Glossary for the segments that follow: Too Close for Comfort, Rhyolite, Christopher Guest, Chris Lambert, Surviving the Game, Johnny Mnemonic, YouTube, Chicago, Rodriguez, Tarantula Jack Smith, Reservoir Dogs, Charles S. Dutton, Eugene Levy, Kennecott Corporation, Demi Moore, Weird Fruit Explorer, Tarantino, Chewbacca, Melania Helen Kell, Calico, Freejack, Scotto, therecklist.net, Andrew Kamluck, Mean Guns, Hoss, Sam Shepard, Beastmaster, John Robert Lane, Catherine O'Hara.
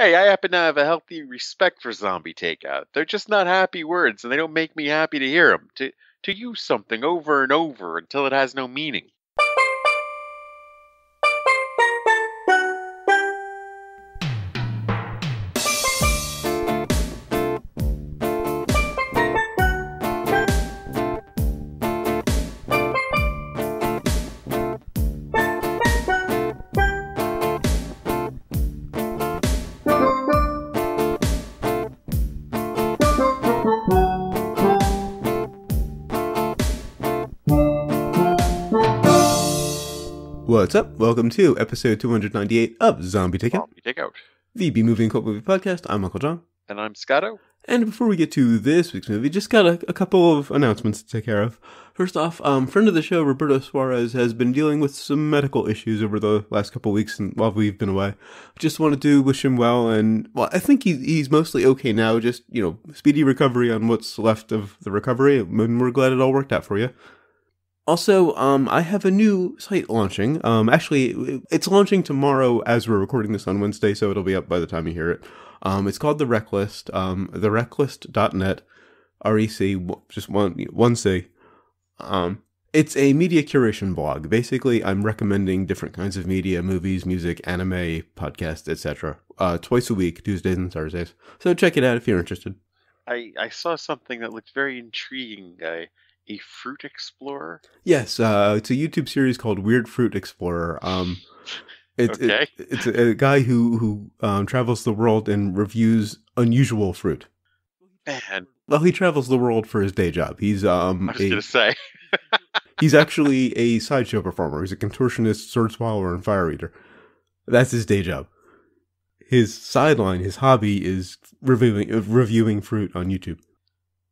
Hey, I happen to have a healthy respect for Zombie Takeout. They're just not happy words, and they don't make me happy to hear them. To use something over and over until it has no meaning. What's up? Welcome to episode 298 of Zombie Takeout. Zombie Takeout. The B-Movie and Cult Movie Podcast. I'm Uncle John. And I'm Scotto. And before we get to this week's movie, just got a couple of announcements to take care of. First off, friend of the show, Roberto Suarez, has been dealing with some medical issues over the last couple of weeks and while we've been away. Just wanted to wish him well, and well, I think he's mostly okay now. Just, you know, speedy recovery on what's left of the recovery, and we're glad it all worked out for you. Also, I have a new site launching. Actually, it's launching tomorrow as we're recording this on Wednesday, so it'll be up by the time you hear it. It's called The Rec List, therecklist.net, R-E-C, just one C. It's a media curation blog. Basically, I'm recommending different kinds of media, movies, music, anime, podcasts, etc. Twice a week, Tuesdays and Thursdays. So check it out if you're interested. I saw something that looked very intriguing, A Fruit Explorer? Yes, it's a YouTube series called Weird Fruit Explorer. It's a guy who travels the world and reviews unusual fruit. Man. Well, he travels the world for his day job. He's I was going to say. He's actually a sideshow performer. He's a contortionist, sword swallower, and fire eater. That's his day job. His sideline, his hobby, is reviewing fruit on YouTube.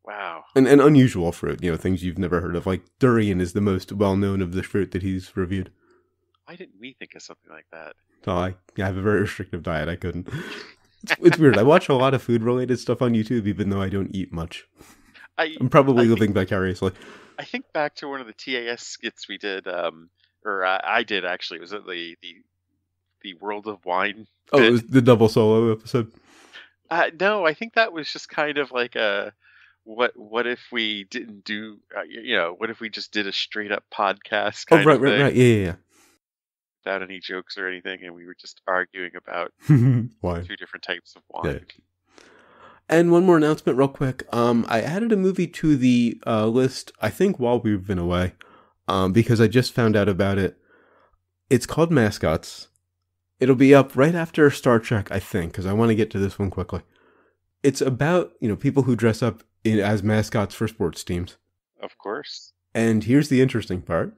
Wow. And unusual fruit, you know, things you've never heard of. Like durian is the most well-known of the fruit that he's reviewed. Why didn't we think of something like that? Oh, I have a very restrictive diet. I couldn't. It's weird. I watch a lot of food-related stuff on YouTube, even though I don't eat much. I'm probably living vicariously. I think back to one of the TAS skits we did, I did actually. Was it the World of Wine? Oh, it was the double solo episode. No, I think that was just kind of like a. What if we didn't do, you know, what if we just did a straight up podcast kind of thing? Right, yeah. Without any jokes or anything, and we were just arguing about wine. Two different types of wine. Yeah. And one more announcement real quick. I added a movie to the list, I think while we've been away, because I just found out about it. It's called Mascots. It'll be up right after Star Trek, I think, because I want to get to this one quickly. It's about, you know, people who dress up as mascots for sports teams. Of course. And here's the interesting part.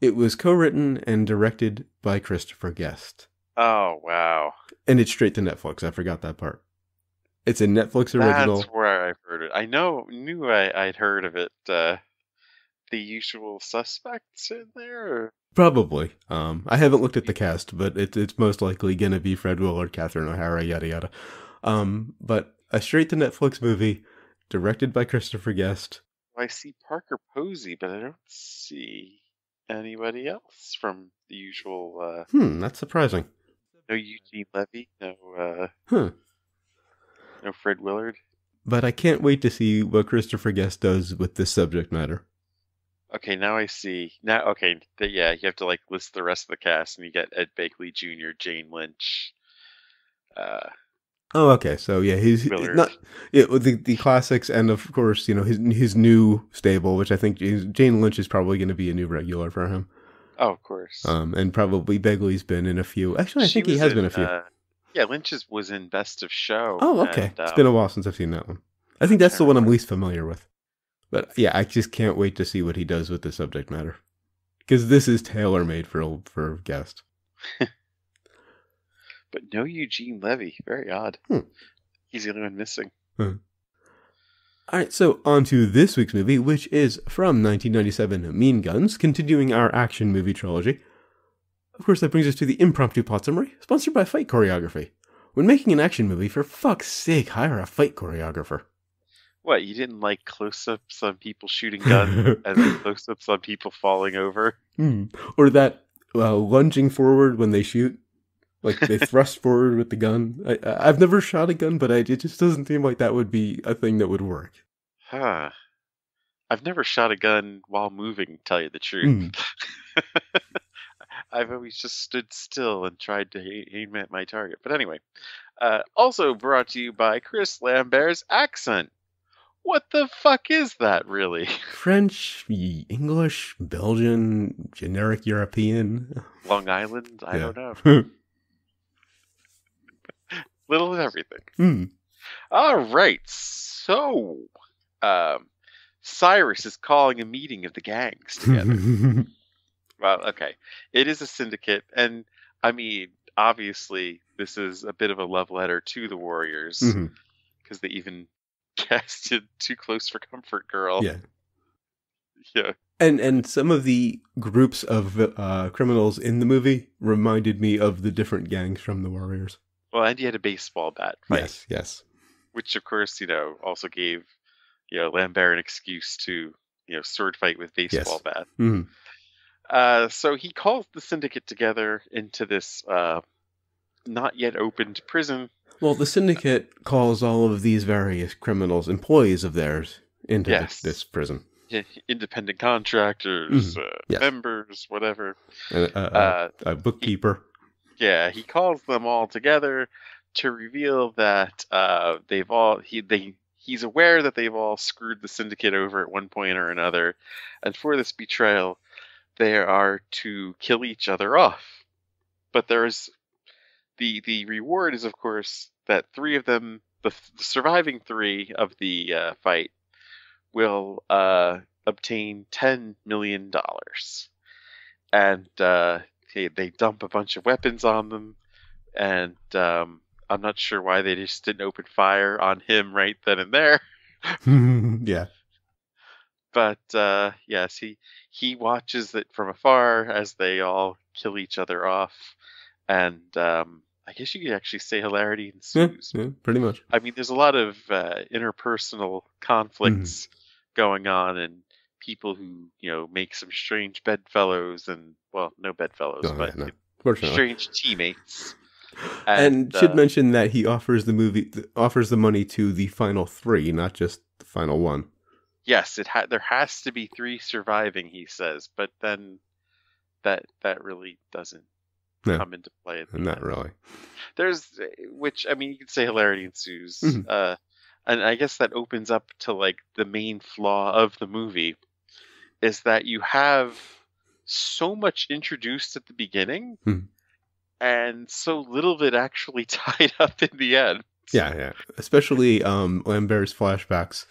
It was co-written and directed by Christopher Guest. Oh, wow. And it's straight to Netflix. I forgot that part. It's a Netflix original. That's where I've heard it. I knew I'd heard of it. The usual suspects in there? Probably. I haven't looked at the cast, but it's most likely going to be Fred Willard, Catherine O'Hara, yada, yada. But a straight to Netflix movie. Directed by Christopher Guest. I see Parker Posey, but I don't see anybody else from the usual. That's surprising. No Eugene Levy, no Fred Willard. But I can't wait to see what Christopher Guest does with this subject matter. Okay, now I see. Now, okay, yeah, you have to like list the rest of the cast, and you get Ed Bakley Jr., Jane Lynch. Oh, okay. So yeah, he's not the classics, and of course, you know, his new stable, which I think Jane Lynch is probably going to be a new regular for him. Oh, of course. And probably Begley's been in a few. Actually, I think he has been a few. Yeah, Lynch was in Best of Show. Oh, okay. And, it's been a while since I've seen that one. I think that's the one I'm least familiar with. But yeah, I just can't wait to see what he does with the subject matter, because this is tailor made for Guest. But no Eugene Levy. Very odd. He's the only one missing. All right, so on to this week's movie, which is from 1997, Mean Guns, continuing our action movie trilogy. Of course, that brings us to the impromptu plot summary, sponsored by Fight Choreography. When making an action movie, for fuck's sake, hire a fight choreographer. What, you didn't like close-ups on people shooting guns and then close-ups on people falling over? Or that lunging forward when they shoot? Like, they thrust forward with the gun. I've never shot a gun, but it just doesn't seem like that would be a thing that would work. Huh. I've never shot a gun while moving, to tell you the truth. I've always just stood still and tried to aim at my target. But anyway, also brought to you by Chris Lambert's accent. What the fuck is that, really? French, English, Belgian, generic European. Long Island? I don't know. Little of everything. Mm. All right. So, Cyrus is calling a meeting of the gangs together. Well, okay. It is a syndicate. And, I mean, obviously, this is a bit of a love letter to the Warriors. Because they even casted Too Close for Comfort Girl. Yeah. Yeah. And some of the groups of criminals in the movie reminded me of the different gangs from the Warriors. Well, and he had a baseball bat. Right? Yes, yes. Which, of course, you know, also gave, you know, Lambert an excuse to, you know, sword fight with baseball bat. Mm-hmm. So he calls the syndicate together into this not yet opened prison. Well, the syndicate calls all of these various criminals, employees of theirs, into this prison. Yeah, independent contractors, members, whatever. A bookkeeper. He calls them all together to reveal that he's aware that they've all screwed the syndicate over at one point or another, and for this betrayal, they are to kill each other off. But there is the reward is, of course, that three of them, the surviving three of the fight, will obtain $10 million, and they dump a bunch of weapons on them, and I'm not sure why they just didn't open fire on him right then and there. Yeah. But, yes, he watches it from afar as they all kill each other off. And I guess you could actually say hilarity ensues. Yeah, pretty much. I mean, there's a lot of interpersonal conflicts going on, and people who, you know, make some strange bedfellows and, well, no bedfellows, but strange teammates. And should mention that he offers the money to the final three, not just the final one. Yes, there has to be three surviving, he says, but then that really doesn't come into play. Not really. Which, I mean, you could say hilarity ensues. And I guess that opens up to, like, the main flaw of the movie is that you have so much introduced at the beginning and so little of it actually tied up in the end. Yeah, yeah. Especially Lambert's flashbacks.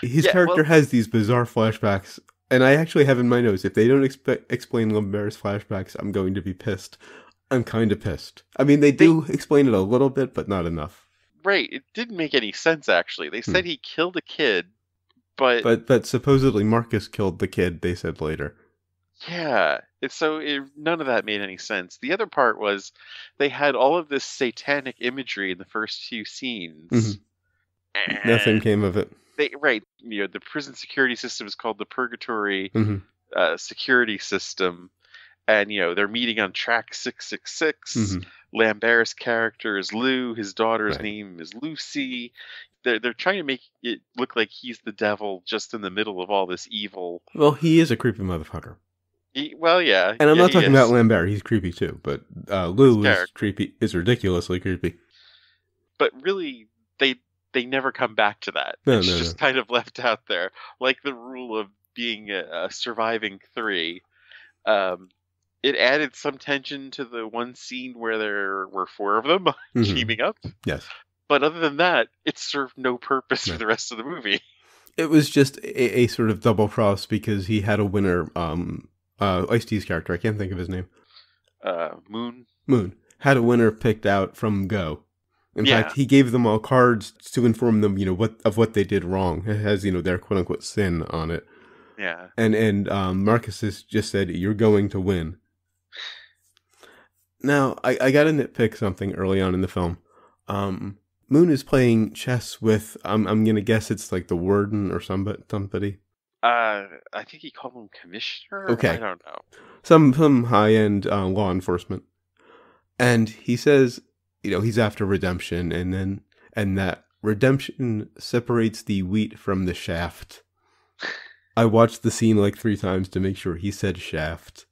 His character has these bizarre flashbacks, and I actually have in my notes, if they don't explain Lambert's flashbacks, I'm going to be pissed. I'm kind of pissed. I mean, they do explain it a little bit, but not enough. Right. It didn't make any sense, actually. They said he killed a kid, but... But supposedly Marcus killed the kid, they said later. Yeah. None of that made any sense. The other part was they had all of this satanic imagery in the first few scenes. And nothing came of it. You know, the prison security system is called the Purgatory Security System. And, you know, they're meeting on track 666. Lambert's character is Lou. His daughter's name is Lucy. They're trying to make it look like he's the devil just in the middle of all this evil. Well, he is a creepy motherfucker. Well, yeah. And I'm not talking about Lambert. He's creepy, too. But Lou is creepy. Is ridiculously creepy. But really, they never come back to that. No, it's just kind of left out there. Like the rule of being a surviving three. It added some tension to the one scene where there were four of them teaming up. Yes. But other than that, it served no purpose for the rest of the movie. It was just a sort of double cross because he had a winner, Ice-T's character, I can't think of his name. Moon. Had a winner picked out from Go. In fact, he gave them all cards to inform them, you know, of what they did wrong. It has, you know, their quote-unquote sin on it. Yeah. And Marcus just said, you're going to win. Now, I got to nitpick something early on in the film. Moon is playing chess with, I'm going to guess it's like the warden or somebody. I think he called him commissioner. Okay. I don't know. Some high-end law enforcement. And he says, you know, he's after redemption, and that redemption separates the wheat from the shaft. I watched the scene like 3 times to make sure he said shaft.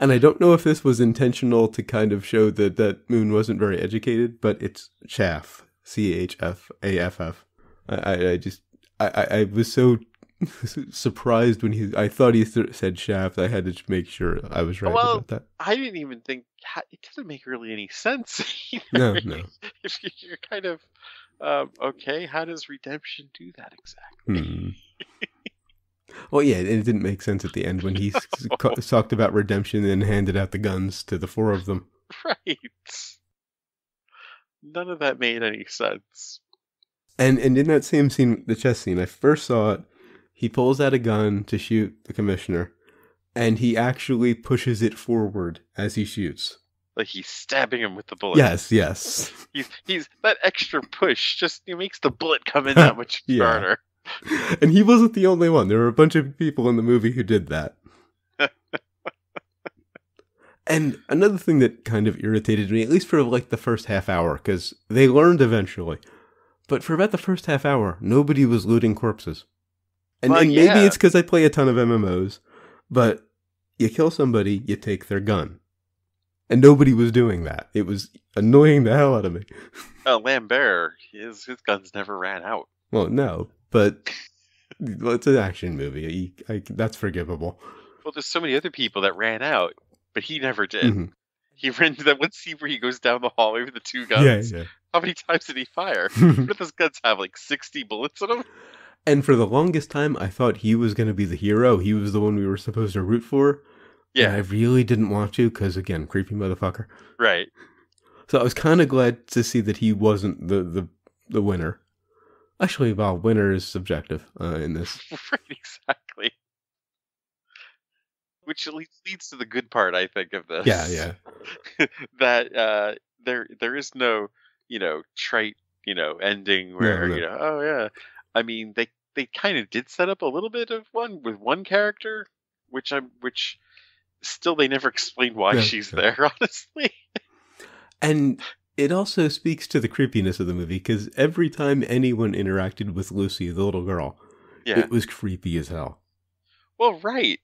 And I don't know if this was intentional to kind of show that, Moon wasn't very educated, but it's chaff. C-H-F-A-F-F. I was so surprised when he... I thought he said shaft. I had to make sure I was right about that. I didn't even think... It doesn't make really any sense either. No. If you're kind of... okay, how does redemption do that exactly? Well, yeah, it didn't make sense at the end when he talked about redemption and handed out the guns to the 4 of them. Right. None of that made any sense. And in that same scene, the chess scene, I first saw it, he pulls out a gun to shoot the commissioner, and he actually pushes it forward as he shoots. Like he's stabbing him with the bullet. Yes. He's that extra push just makes the bullet come in that much harder. And he wasn't the only one. There were a bunch of people in the movie who did that. And another thing that kind of irritated me, at least for like the first half hour, because they learned eventually, but for about the first half hour, nobody was looting corpses. And yeah. Maybe it's because I play a ton of MMOs, but you kill somebody, you take their gun. And nobody was doing that. It was annoying the hell out of me. Lambert, his guns never ran out. Well, no. But it's an action movie. That's forgivable. Well, there's so many other people that ran out, but he never did. Mm-hmm. He ran to that one scene where he goes down the hallway with the 2 guns. Yeah. How many times did he fire? But those guns have like 60 bullets in them. And for the longest time, I thought he was going to be the hero. He was the one we were supposed to root for. Yeah. And I really didn't want to because, again, creepy motherfucker. Right. So I was kind of glad to see that he wasn't the winner. Actually, well, winner is subjective in this. Right, exactly. Which leads to the good part, I think, of this. Yeah. That there is no, trite, ending where, I mean, they kind of did set up a little bit of one with one character, which still they never explained why she's there, honestly. And... It also speaks to the creepiness of the movie, because every time anyone interacted with Lucy, the little girl, it was creepy as hell. Well, right.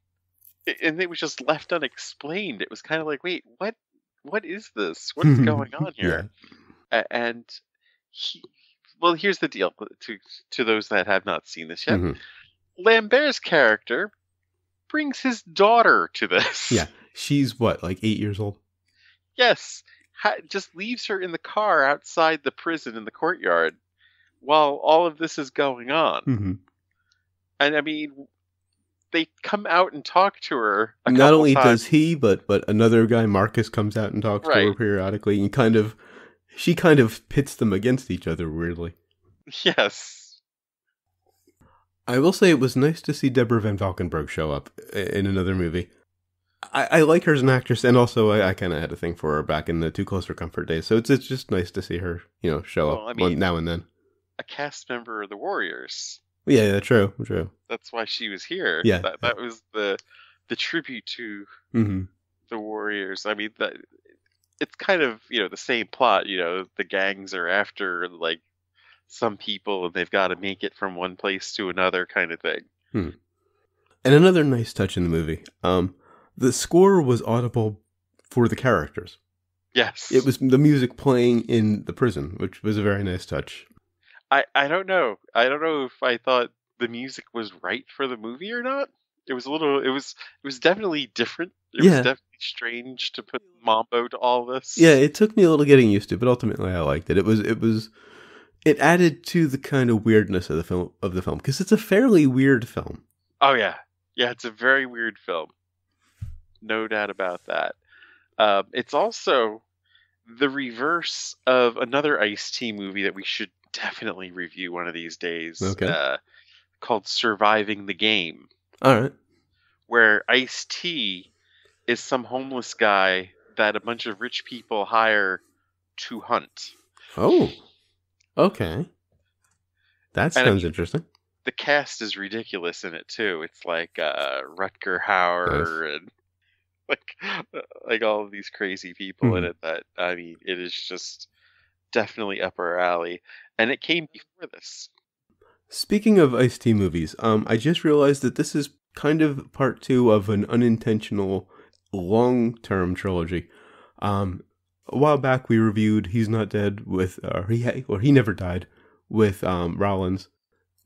And it was just left unexplained. It was kind of like, wait, what is this? What is going on here? Yeah. And here's the deal to those that have not seen this yet. Mm-hmm. Lambert's character brings his daughter to this. Yeah. She's what, like 8 years old? Yes. Just leaves her in the car outside the prison in the courtyard while all of this is going on. Mm-hmm. And I mean, they come out and talk to her a couple times. Not only does he, but another guy, Marcus, comes out and talks to her periodically, and she kind of pits them against each other weirdly. Yes. I will say it was nice to see Deborah Van Valkenburg show up in another movie. I like her as an actress, and also I kind of had a thing for her back in the Too Close for Comfort days, so it's just nice to see her, show up now and then. A cast member of The Warriors. Yeah, true. That's why she was here. Yeah. That was the tribute to The Warriors. I mean, it's kind of, the same plot, the gangs are after, like, some people, and they've got to make it from one place to another kind of thing. Mm. And another nice touch in the movie, the score was audible for the characters. Yes. It was the music playing in the prison, which was a very nice touch. I don't know. I don't know if I thought the music was right for the movie or not. It was definitely different. It was definitely strange to put mambo to all this. Yeah, it took me a little getting used to, but ultimately I liked it. It added to the kind of weirdness of the film, because it's a fairly weird film. Oh yeah. Yeah, it's a very weird film. No doubt about that. It's also the reverse of another Ice-T movie that we should definitely review one of these days. Okay. Called Surviving the Game. All right. Where Ice-T is some homeless guy that a bunch of rich people hire to hunt. Oh, okay. That sounds interesting. The cast is ridiculous in it, too. It's like Rutger Hauer and like all of these crazy people in it. That, I mean, it is just definitely up our alley, and it came before this. Speaking of Ice-T movies, I just realized that this is kind of part two of an unintentional long-term trilogy. A while back, we reviewed "He's Not Dead" with "He Never Died" with Rollins.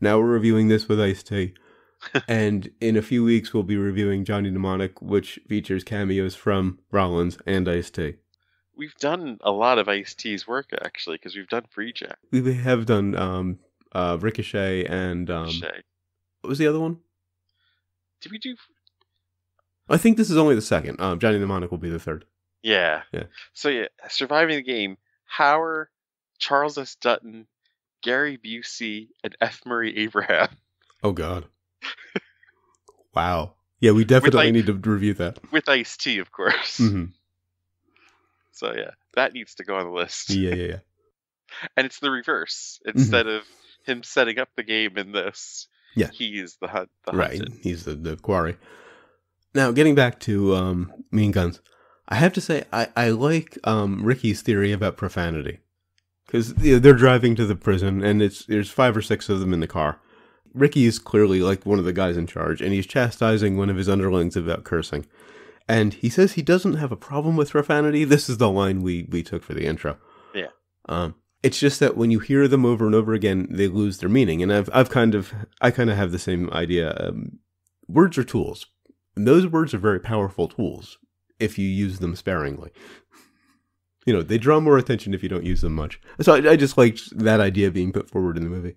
Now we're reviewing this with Ice-T, and in a few weeks we'll be reviewing Johnny Mnemonic, which features cameos from Rollins and Ice-T. We've done a lot of Ice-T's work actually, because we've done Freejack. We have done Ricochet and Ricochet. What was the other one? Did we do? I think this is only the second. Johnny Mnemonic will be the third. Yeah. So yeah, Surviving the Game, Hauer, Charles S. Dutton, Gary Busey, and F. Murray Abraham. Oh God! Wow. Yeah, we definitely need to review that with Ice-T, of course. Mm-hmm. So yeah, that needs to go on the list. Yeah. And it's the reverse. Instead of him setting up the game in this, he is the hunt. Right, he's the quarry. Now, getting back to Mean Guns. I have to say, I like Ricky's theory about profanity. Because they're driving to the prison, and there's 5 or 6 of them in the car. Ricky is clearly like one of the guys in charge, and he's chastising one of his underlings about cursing. And he says he doesn't have a problem with profanity. This is the line we took for the intro. Yeah. It's just that when you hear them over and over again, they lose their meaning. And I kind of have the same idea. Words are tools. And those words are very powerful tools. If you use them sparingly, they draw more attention if you don't use them much. So I just liked that idea being put forward in the movie.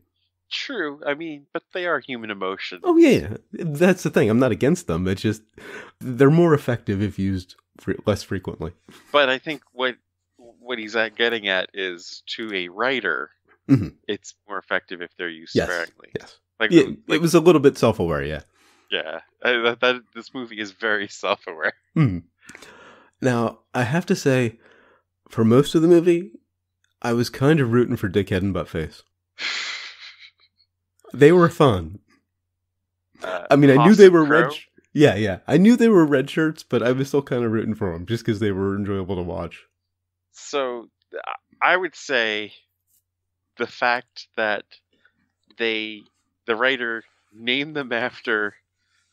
True. I mean, but they are human emotions. Oh yeah. That's the thing. I'm not against them. It's just, they're more effective if used less frequently. But I think what he's getting at is, to a writer, it's more effective if they're used sparingly. Yes. It was a little bit self-aware. Yeah. Yeah. This movie is very self-aware. Mm. Now, I have to say, for most of the movie, I was kind of rooting for Dickhead and Buttface. They were fun. I knew they were red. Yeah. I knew they were red shirts, but I was still kind of rooting for them just because they were enjoyable to watch. So, I would say the fact that the writer named them after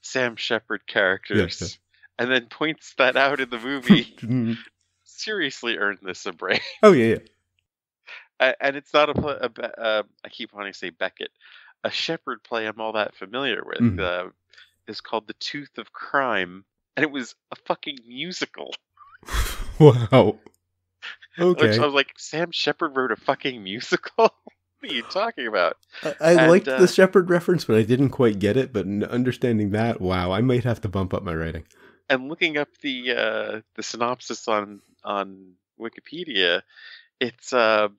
Sam Shepard characters. Yes. And then points that out in the movie. Seriously, earned this a break. Oh yeah. And it's not I keep wanting to say Beckett. A Shepard play I'm all that familiar with. Is called The Tooth of Crime, and it was a fucking musical. Wow. Okay. I was like, Sam Shepard wrote a fucking musical. What are you talking about? I liked the Shepard reference, but I didn't quite get it. But understanding that, wow, I might have to bump up my rating. And looking up the synopsis on Wikipedia, it's a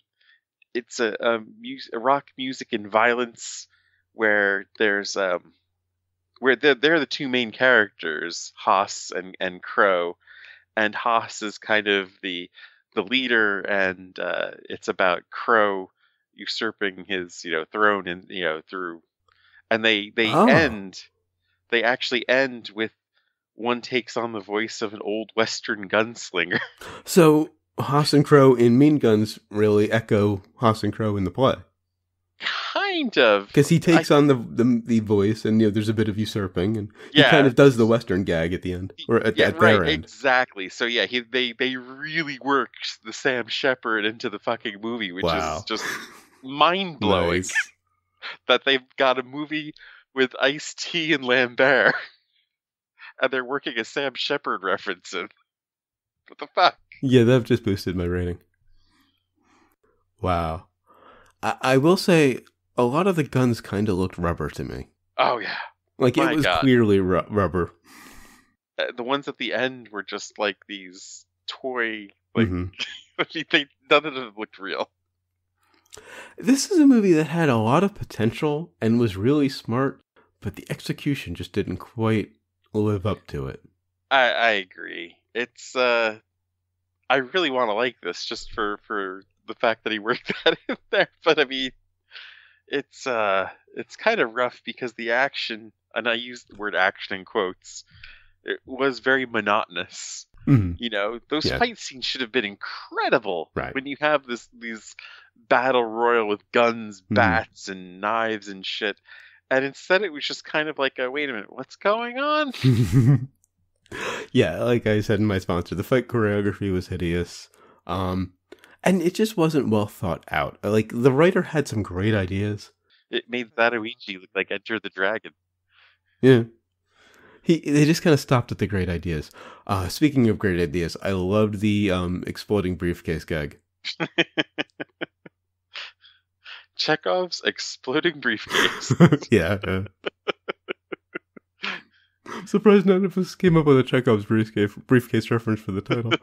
rock music and violence where there's where they're the two main characters, Hoss and Crow, and Hoss is kind of the leader, and it's about Crow usurping his throne and through, and they actually end with. One takes on the voice of an old Western gunslinger. So Hoss and Crow in Mean Guns really echo Hoss and Crow in the play. Kind of. Because he takes on the voice, and there's a bit of usurping, and he kind of does the Western gag at the end. Or at their end. Exactly. So yeah, they really worked the Sam Shepard into the fucking movie, which is just mind-blowing. Nice. That they've got a movie with Ice-T and Lambert. And they're working a Sam Shepard reference in. What the fuck? Yeah, that just boosted my rating. Wow. I will say, a lot of the guns kind of looked rubber to me. Oh, yeah. It was clearly rubber. The ones at the end were just like these toy... None of them looked real. This is a movie that had a lot of potential and was really smart, but the execution just didn't quite... live up to it. I agree. It's I really want to like this just for the fact that he worked that in there. But I mean, it's kind of rough because the action, and I use the word action in quotes, it was very monotonous. Mm-hmm. You know, those fight scenes should have been incredible. Right. When you have these battle royal with guns, bats, and knives and shit. And instead it was just kind of like, wait a minute, what's going on? Yeah, like I said in my sponsor, the fight choreography was hideous. And it just wasn't well thought out. Like, the writer had some great ideas. It made Zatoichi look like Enter the Dragon. Yeah. They just kind of stopped at the great ideas. Speaking of great ideas, I loved the exploding briefcase gag. Chekhov's exploding briefcase. Yeah. Surprised none of us came up with a Chekhov's briefcase reference for the title.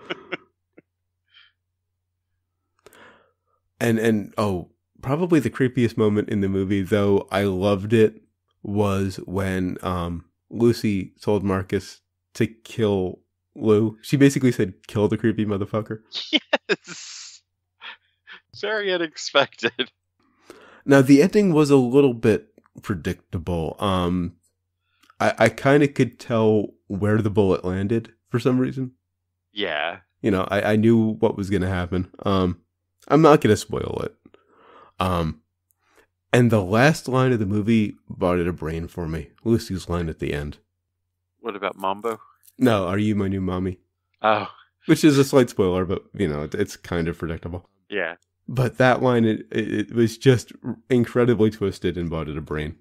And oh, probably the creepiest moment in the movie, though I loved it, was when Lucy told Marcus to kill Lou. She basically said, kill the creepy motherfucker. Yes! Very unexpected. Now, the ending was a little bit predictable. I kind of could tell where the bullet landed for some reason. Yeah. You know, I knew what was going to happen. I'm not going to spoil it. And the last line of the movie bought it a brain for me. Lucy's line at the end. What about Mambo? No, are you my new mommy? Oh. Which is a slight spoiler, but, you know, it's kind of predictable. Yeah. But that line, it was just incredibly twisted and bought it a brain.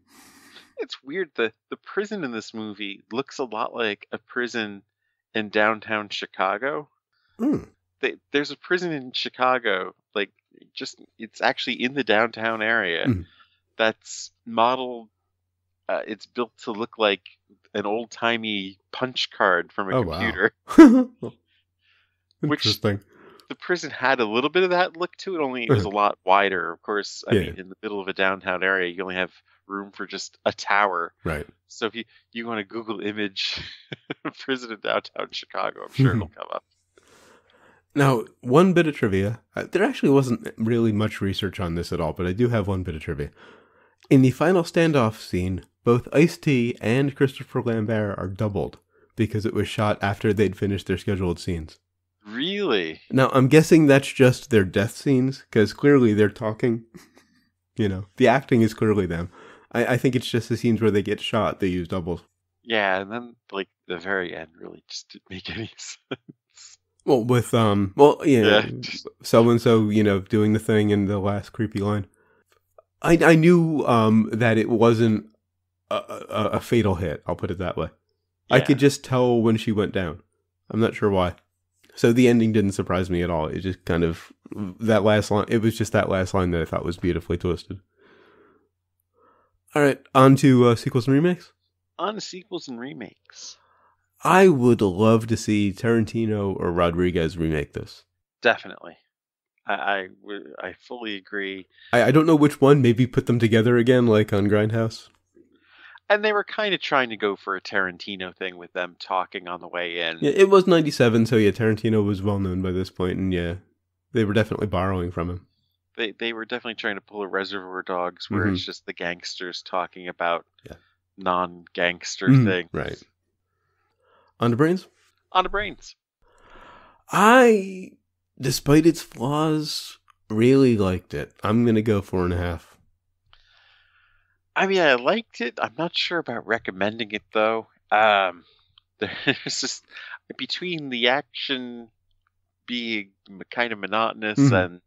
It's weird. The prison in this movie looks a lot like a prison in downtown Chicago. Mm. There's a prison in Chicago, like, just, it's actually in the downtown area that's modeled, it's built to look like an old-timey punch card from a computer. Wow. Interesting. Which, the prison had a little bit of that look to it, only it was a lot wider. Of course, I mean, in the middle of a downtown area, you only have room for just a tower. Right. So if you want to Google image prison in downtown Chicago, I'm sure it'll come up. Now, one bit of trivia. There actually wasn't really much research on this at all, but I do have one bit of trivia. In the final standoff scene, both Ice-T and Christopher Lambert are doubled because it was shot after they'd finished their scheduled scenes. Really? Now, I'm guessing that's just their death scenes, because clearly they're talking. You know, the acting is clearly them. I think it's just the scenes where they get shot, they use doubles. Yeah, and then, like, the very end really just didn't make any sense. Well, with, so-and-so, you know, doing the thing in the last creepy line. I knew that it wasn't a fatal hit, I'll put it that way. Yeah. I could just tell when she went down. I'm not sure why. So the ending didn't surprise me at all. It just kind of, that last line, it was just that last line that I thought was beautifully twisted. All right, on to sequels and remakes. On to sequels and remakes. I would love to see Tarantino or Rodriguez remake this. Definitely. I fully agree. I don't know which one. Maybe put them together again, like on Grindhouse. And they were kind of trying to go for a Tarantino thing with them talking on the way in. Yeah, it was 97, so yeah, Tarantino was well known by this point, and yeah, they were definitely borrowing from him. They were definitely trying to pull a Reservoir Dogs, where it's just the gangsters talking about non-gangster things. Right. On to Brains? On to Brains. I, despite its flaws, really liked it. I'm going to go 4.5. I mean, I liked it. I'm not sure about recommending it, though. There's just, between the action being kind of monotonous and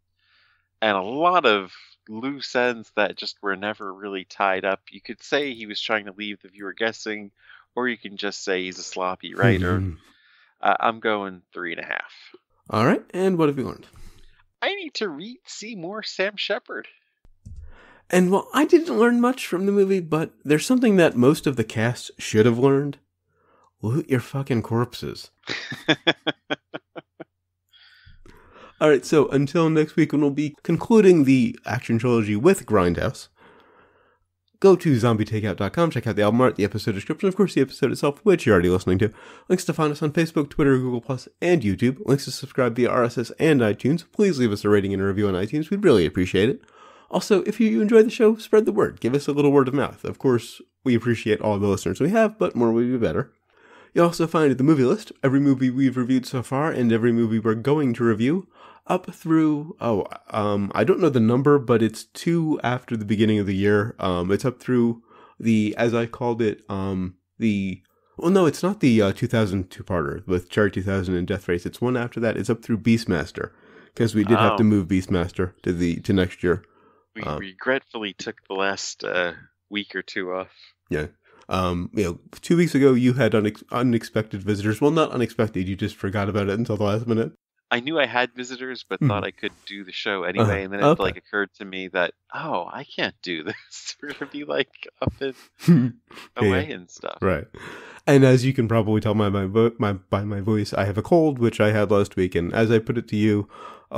a lot of loose ends that just were never really tied up, you could say he was trying to leave the viewer guessing, or you can just say he's a sloppy writer. I'm going 3.5. All right. And what have you learned? I need to see more Sam Shepard. And well, I didn't learn much from the movie, but there's something that most of the cast should have learned. Loot your fucking corpses. All right. So until next week, when we'll be concluding the action trilogy with Grindhouse. Go to zombietakeout.com, check out the album art, the episode description, of course the episode itself, which you're already listening to. Links to find us on Facebook, Twitter, Google+, and YouTube. Links to subscribe via RSS and iTunes. Please leave us a rating and a review on iTunes. We'd really appreciate it. Also, if you enjoy the show, spread the word. Give us a little word of mouth. Of course, we appreciate all the listeners we have, but more would be better. You'll also find the movie list, every movie we've reviewed so far and every movie we're going to review, up through, I don't know the number, but it's 2 after the beginning of the year. It's up through the, as I called it, well, no, it's not the 2002-parter with Cherry 2000 and Death Race. It's one after that. It's up through Beastmaster, because we did have to move Beastmaster to next year. We regretfully took the last week or two off. Yeah. 2 weeks ago, you had unexpected visitors. Well, not unexpected. You just forgot about it until the last minute. I knew I had visitors, but thought I could do the show anyway. And then it occurred to me that, I can't do this. We're going to be up and away and stuff. Right. And as you can probably tell by my voice, I have a cold, which I had last week. And as I put it to you, when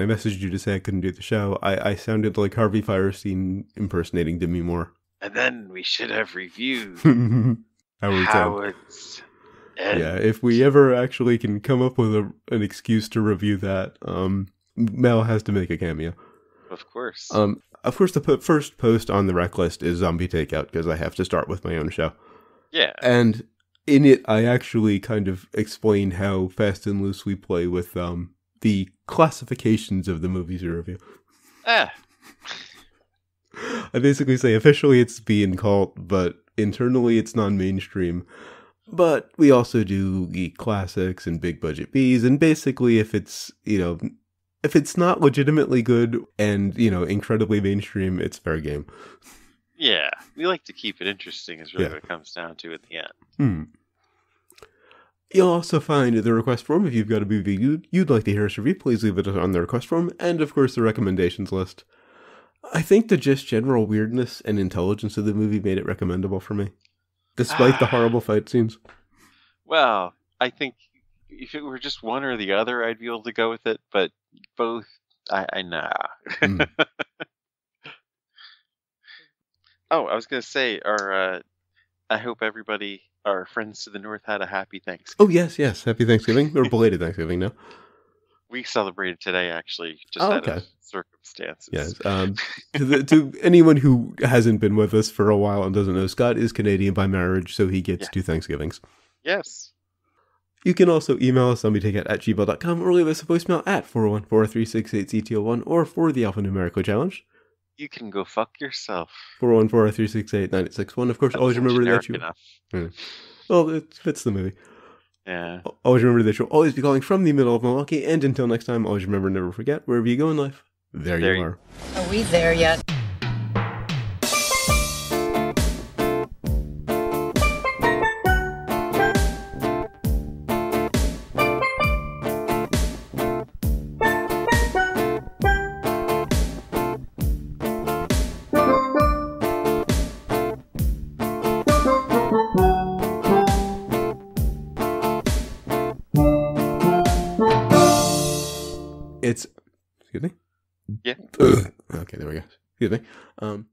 I messaged you to say I couldn't do the show, I sounded like Harvey Fierstein impersonating Demi Moore. And then we should have reviewed Howard's. Yeah, if we ever actually can come up with an excuse to review that, Mel has to make a cameo. Of course. The first post on the rec list is Zombie Takeout, because I have to start with my own show. Yeah. And in it, I actually kind of explain how fast and loose we play with the classifications of the movies we review. Ah. I basically say, officially, it's B and cult, but internally, it's non-mainstream. But we also do geek classics and big budget Bs, and basically if it's not legitimately good and, incredibly mainstream, it's fair game. Yeah, we like to keep it interesting is really what it comes down to at the end. You'll also find the request form. If you've got a movie you'd like to hear us review, please leave it on the request form, and of course the recommendations list. I think the just general weirdness and intelligence of the movie made it recommendable for me. Despite the horrible fight scenes. Well, I think if it were just one or the other, I'd be able to go with it. But both, I nah. Oh, I was going to say, I hope everybody, our friends to the north, had a happy Thanksgiving. Oh, yes. Happy Thanksgiving. Or belated Thanksgiving now. We celebrated today, actually, just out of circumstances. Yes. To anyone who hasn't been with us for a while and doesn't know, Scott is Canadian by marriage, so he gets 2 Thanksgivings. Yes. You can also email us zombietakeout@gmail.com or leave us a voicemail at 414-368-CTO1 or for the alphanumerical challenge. You can go fuck yourself. 414-368-9861. Of course, that's always remember that you... Yeah. Well, it fits the movie. Yeah. Always remember that you'll always be calling from the middle of Milwaukee, and until next time, always remember, never forget, wherever you go in life, there you are. Are we there yet? Excuse me? Yeah. Okay, there we go. Excuse me.